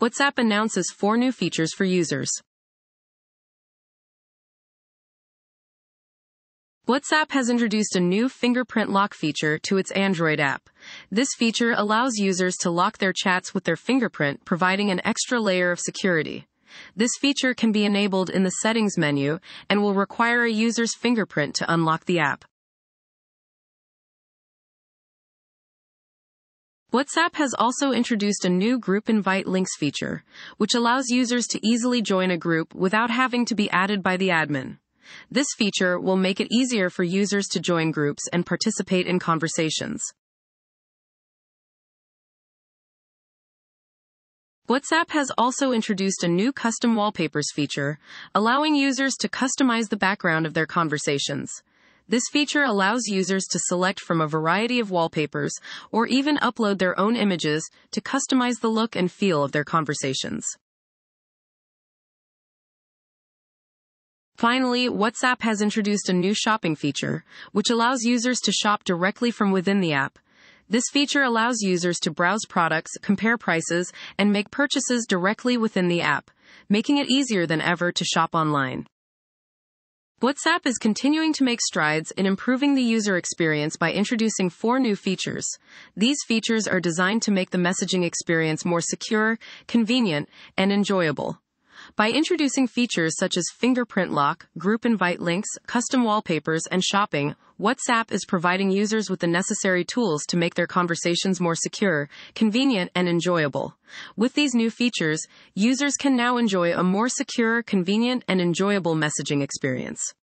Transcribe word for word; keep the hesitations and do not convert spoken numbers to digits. WhatsApp announces four new features for users. WhatsApp has introduced a new fingerprint lock feature to its Android app. This feature allows users to lock their chats with their fingerprint, providing an extra layer of security. This feature can be enabled in the settings menu and will require a user's fingerprint to unlock the app. WhatsApp has also introduced a new group invite links feature, which allows users to easily join a group without having to be added by the admin. This feature will make it easier for users to join groups and participate in conversations. WhatsApp has also introduced a new custom wallpapers feature, allowing users to customize the background of their conversations. This feature allows users to select from a variety of wallpapers or even upload their own images to customize the look and feel of their conversations. Finally, WhatsApp has introduced a new shopping feature, which allows users to shop directly from within the app. This feature allows users to browse products, compare prices, and make purchases directly within the app, making it easier than ever to shop online. WhatsApp is continuing to make strides in improving the user experience by introducing four new features. These features are designed to make the messaging experience more secure, convenient, and enjoyable. By introducing features such as fingerprint lock, group invite links, custom wallpapers, and shopping, WhatsApp is providing users with the necessary tools to make their conversations more secure, convenient, and enjoyable. With these new features, users can now enjoy a more secure, convenient, and enjoyable messaging experience.